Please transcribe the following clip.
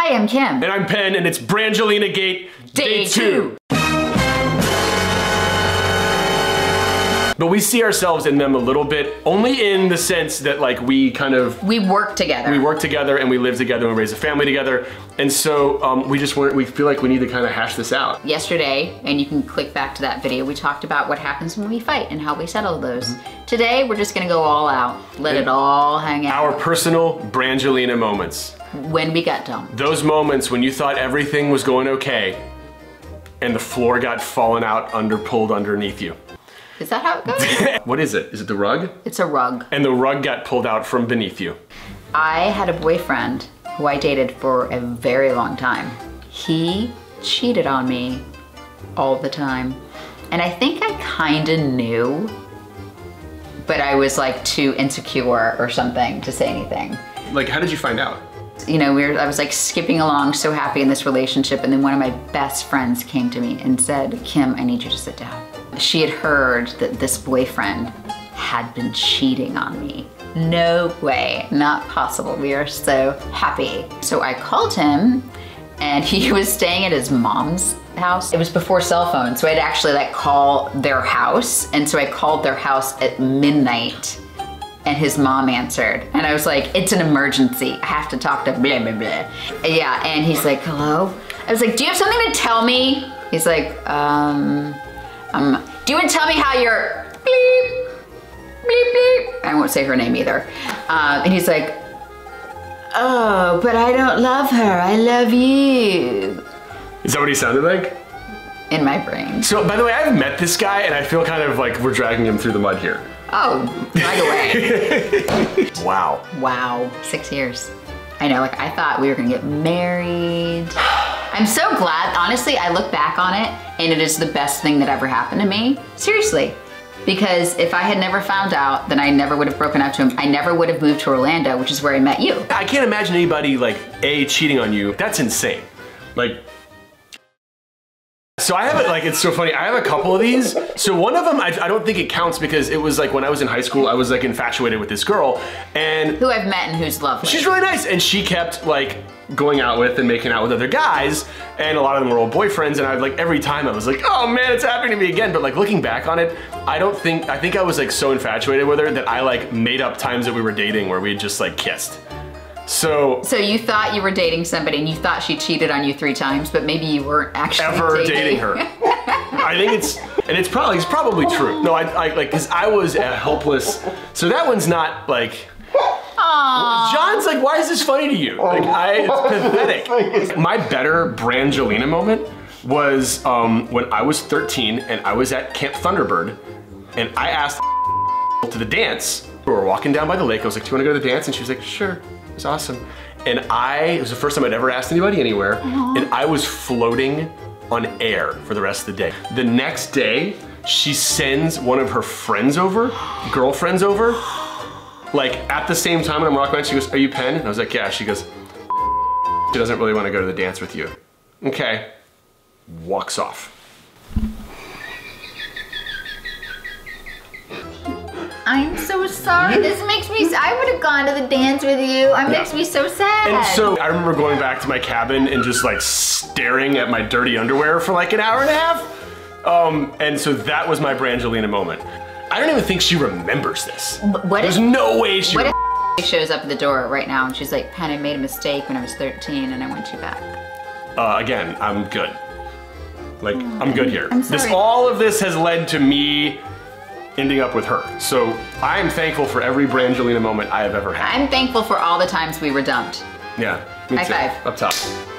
Hi, I'm Kim. And I'm Penn, and it's Brangelina Gate Day 2. But we see ourselves in them a little bit, only in the sense that like we kind of... We work together. We work together and we live together and we raise a family together. And so we feel like we need to kind of hash this out. Yesterday, and you can click back to that video, we talked about what happens when we fight and how we settle those. Mm-hmm. Today, we're just gonna go all out, let it all hang out. Our personal Brangelina moments. When we got dumped. Those moments when you thought everything was going okay and the floor got fallen out, pulled underneath you. Is that how it goes? What is it? Is it the rug? It's a rug. And the rug got pulled out from beneath you. I had a boyfriend who I dated for a very long time. He cheated on me all the time. And I think I kinda knew, but I was like too insecure or something to say anything. Like, how did you find out? You know, I was like skipping along so happy in this relationship, and then one of my best friends came to me and said, Kim, I need you to sit down. She had heard that this boyfriend had been cheating on me. No way, not possible. We are so happy. So I called him, and he was staying at his mom's house. It was before cell phones, so I'd actually like call their house. And so I called their house at midnight, and his mom answered. And I was like, it's an emergency. I have to talk to blah, blah, blah. Yeah, and he's like, hello? I was like, do you have something to tell me? He's like, do you want to tell me how your bleep, bleep, bleep? I won't say her name either. And he's like, oh, but I don't love her. I love you. Is that what he sounded like? In my brain. So, by the way, I've met this guy, and I feel kind of like we're dragging him through the mud here. Oh, right away. Wow. Wow. 6 years. I know, like, I thought we were gonna get married. I'm so glad, honestly, I look back on it and it is the best thing that ever happened to me, seriously. Because if I had never found out, then I never would have broken up to him. I never would have moved to Orlando, which is where I met you. I can't imagine anybody like, A, cheating on you. That's insane. Like, so I have it like, it's so funny, I have a couple of these. So one of them, I don't think it counts because it was like when I was in high school, I was like infatuated with this girl and— who I've met and who's lovely. She's really nice and she kept like, going out with and making out with other guys, and a lot of them were old boyfriends, and I like every time I was like, oh man, it's happening to me again. But like looking back on it, I think I was like so infatuated with her that I like made up times that we were dating where we had just like kissed. So you thought you were dating somebody and you thought she cheated on you 3 times, but maybe you weren't actually ever dating her. I think it's probably true. No, I like, cause I was a helpless, so that one's not like, aww. John's like, why is this funny to you? Like, it's pathetic. My better Brangelina moment was when I was 13 and I was at Camp Thunderbird and I asked to the dance. We were walking down by the lake. I was like, do you want to go to the dance? And she was like, sure, it's awesome. And it was the first time I'd ever asked anybody anywhere. Aww. And I was floating on air for the rest of the day. The next day, she sends one of her friends over, girlfriends over, like at the same time when I'm rocking, she goes, are you Penn? And I was like, yeah. She goes, she doesn't really want to go to the dance with you. Okay. Walks off. I'm so sorry. This makes me, I would have gone to the dance with you. It makes me so sad. And so I remember going back to my cabin and just like staring at my dirty underwear for like an hour and a half. And so that was my Brangelina moment. I don't even think she remembers this. There's no way she shows up at the door right now and she's like, Penn, I made a mistake when I was 13 and I want you back. Again, I'm good. Like, I'm good here. I'm sorry. All of this has led to me ending up with her. So I am thankful for every Brangelina moment I have ever had. I'm thankful for all the times we were dumped. Yeah, me too. High five. Up top.